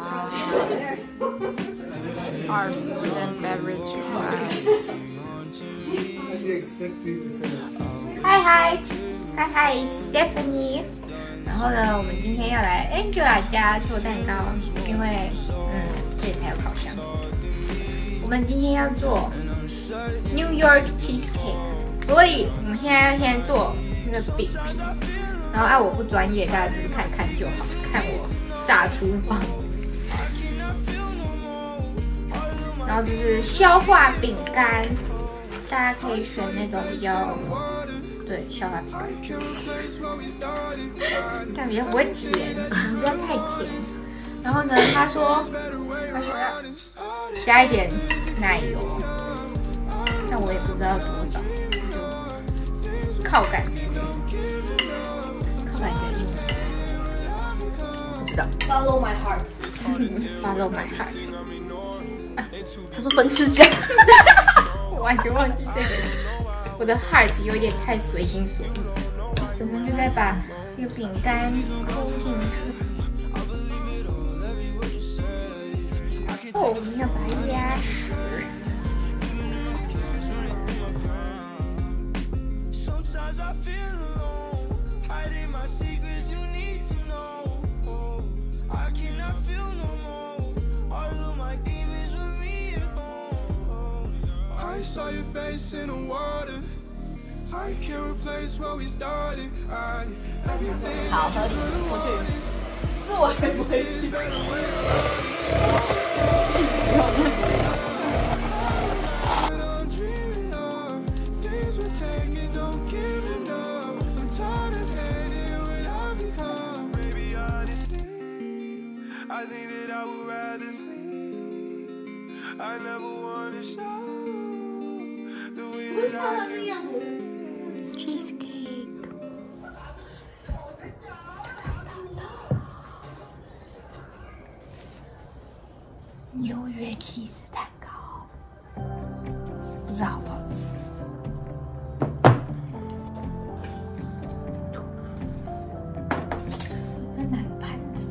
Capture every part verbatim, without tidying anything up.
Uh, our food and beverage. Hi hi hi hi, it's Stephanie. 然后呢，我们今天要来 Angela 家做蛋糕，因为嗯，这里才有烤箱。我们今天要做 New York cheesecake， 所以我们现在要先做那个饼皮。然后哎、啊，我不专业，大家就是看看就好，看我炸厨房。然后就是消化饼干，大家可以选那种比较。 对，消化饼干，但比较不会甜，不要太甜。然后呢，他说，他说要加一点奶油，但我也不知道多少，就靠感觉，靠感觉，不知道。Follow my heart. Follow my heart. 啊、他说分吃家，我完全忘记这个。 我的 heart 有点太随心所欲，我们就再把这个饼干勾进去，哦，我们要把它压实。I saw your face in the water. I can't replace what we started. I everything. 好，不去，是我也不会去。Cheesecake. New York cheese 蛋糕，不知道好不好吃。在哪个盘子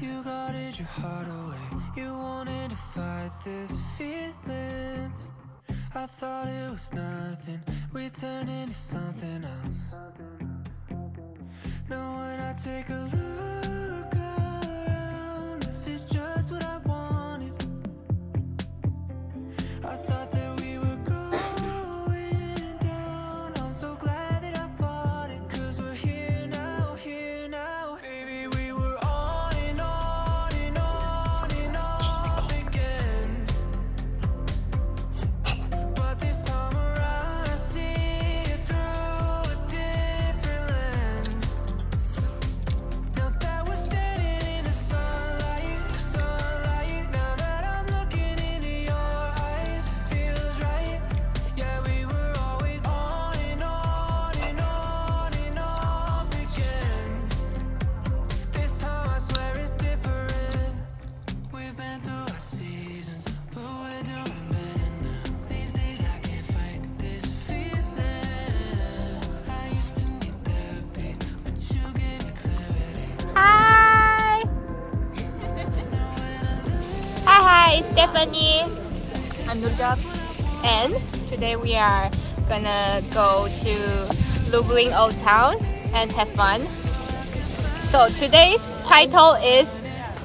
？You guarded your heart away. You wanted to fight this feeling. I thought it was nothing. We turned into something else. Now when I take a look around, this is just what I wanted. I thought that we were going down. I'm so glad that I fought it. Cause we're here now, here now. Baby, we were Stephanie, I'm Nulja, and today we are gonna go to Lublin Old Town and have fun. So today's title is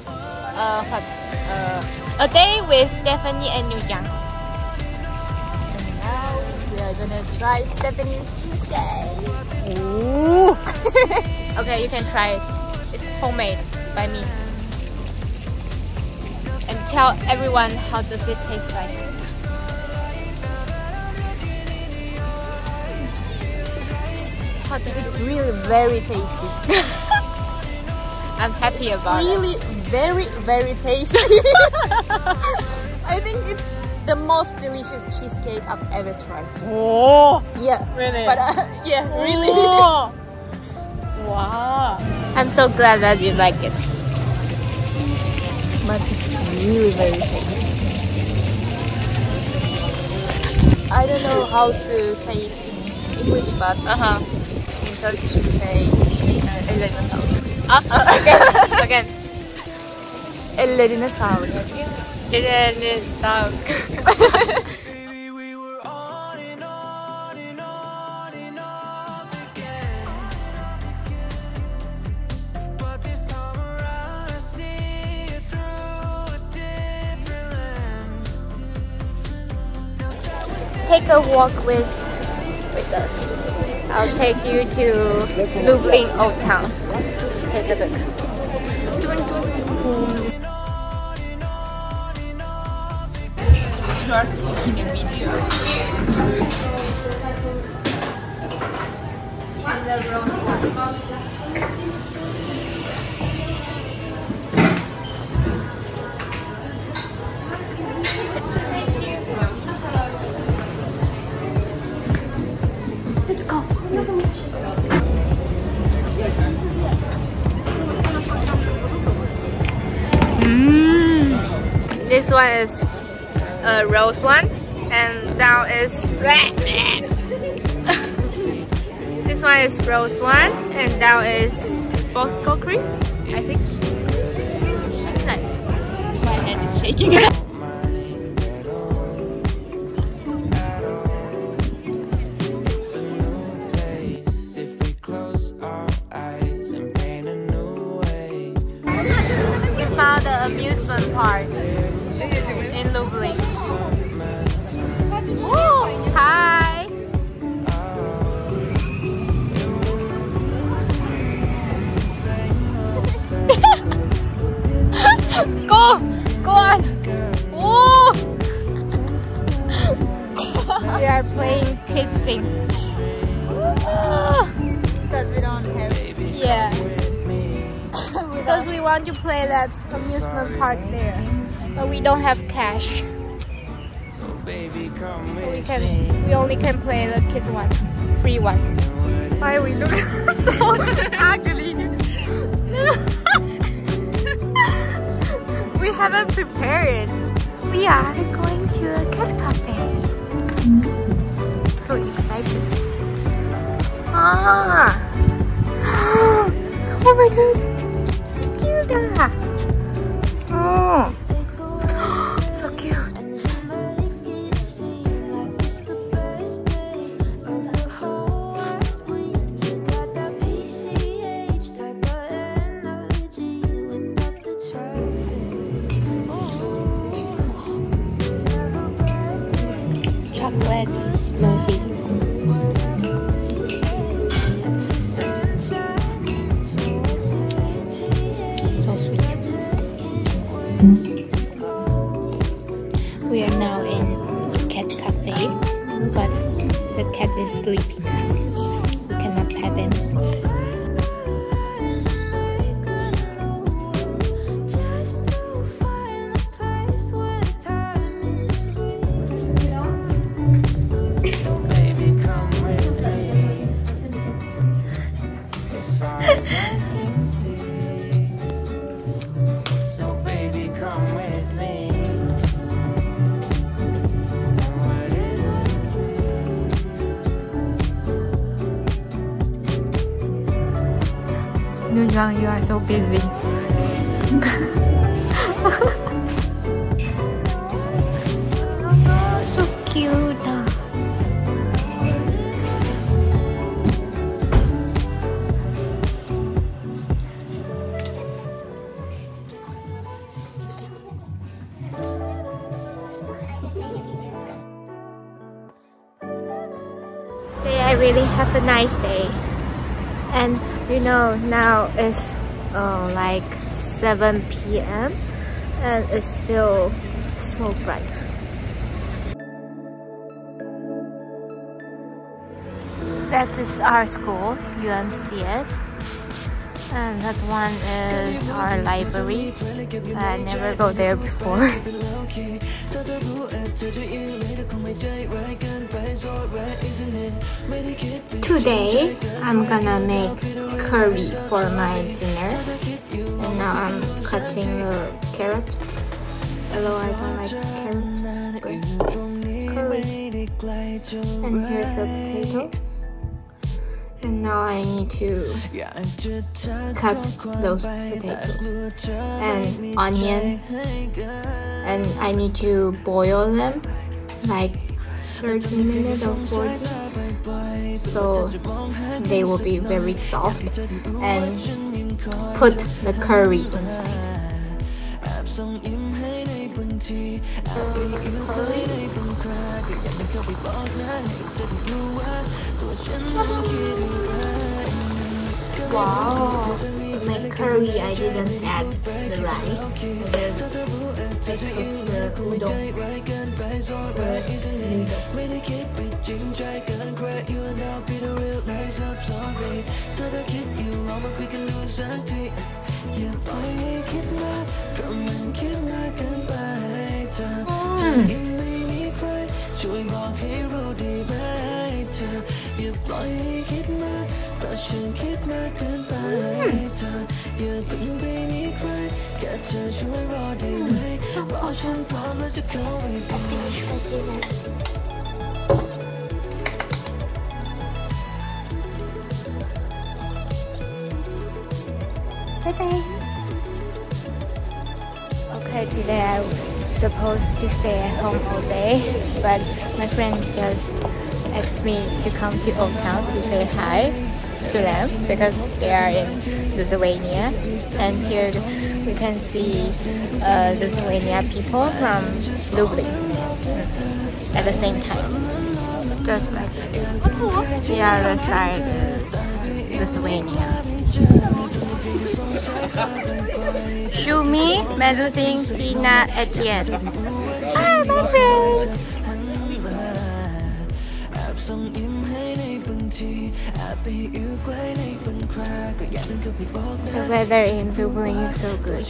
uh, what, uh, A Day with Stephanie and Nulja. And now we are gonna try Stephanie's cheesecake. Ooh. Okay, you can try it. It's homemade by me. Tell everyone how does it taste like. It's really very tasty. I'm happy it's about really it. Really very very tasty. I think it's the most delicious cheesecake I've ever tried. Oh yeah, really? But uh, yeah, oh. Really. Wow. I'm so glad that you like it. But it's really very tasty. I don't know how to say it in English, but uh-huh. in Turkish we say uh, ellerine sağlık. Ah, uh, okay. Again. Ellerine sağlık. Ellerine sağlık. Take a walk with with us. I'll take you to Lublin old town. Take a look. You are taking a video. Let's go. Mm. This one is a rose one, and down is red. This one is rose one, and down is Bosco cream. I think. It's nice. My hand is shaking. Amusement park in Lublin. Ooh, hi! Go! Go on! Ooh. We are playing kissing. Because we don't have... Yeah. Because we want to play that amusement park there, but we don't have cash. So we can, we only can play the kids one, free one. Why we look so ugly? We haven't prepared. We are going to a cat cafe. So excited! Ah! Oh my god! Oh, so cute. Chocolate smoothie. We are now in the cat cafe, but the cat is sleeping. We cannot pet him. Nulja, you are so busy. Oh, so cute. Today I really have a nice day. And you know, now it's uh, like seven P M and it's still so bright. That is our school, U M C S, and that one is our library. I never go there before. Today I'm gonna make curry for my dinner, and now I'm cutting a carrot. Although I don't like carrot, but curry. And here's the potato. And now I need to cut those potatoes and onion, and I need to boil them like thirty minutes or forty, so they will be very soft, and put the curry inside. Wow, my curry, I didn't add the rice, because I cooked the udon. Bye bye. Okay, today I was supposed to stay at home all day, but my friend just asked me to come to Old Town to say hi to them, because they are in Lithuania, and here we can see uh, Lithuania people from Lublin at the same time, just like this. The other side is Lithuania. Shumi, Melusing, Tina, Etienne. Hi, my friend. The weather in Dublin is so good.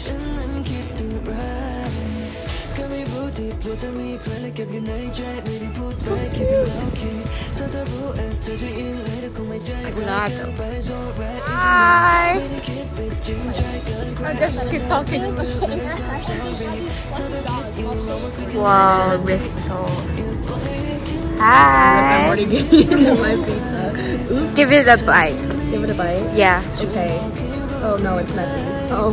Hi! I just keep talking. Wow, Bristol. Hi! I'm already getting my pizza. Oops. Give it a bite. Give it a bite? Yeah. Okay. Oh no, it's messy. Oh.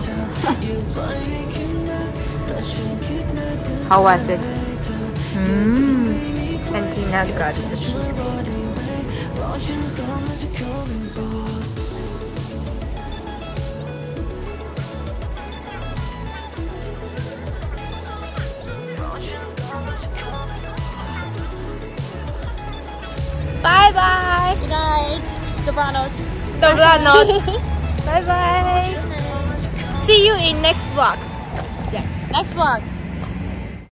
How was it? Mmm. And Tina got the cheesecake. Bye bye! Good night. Dobranoc. Dobranoc. Bye bye. See you in next vlog. Yes. Next vlog.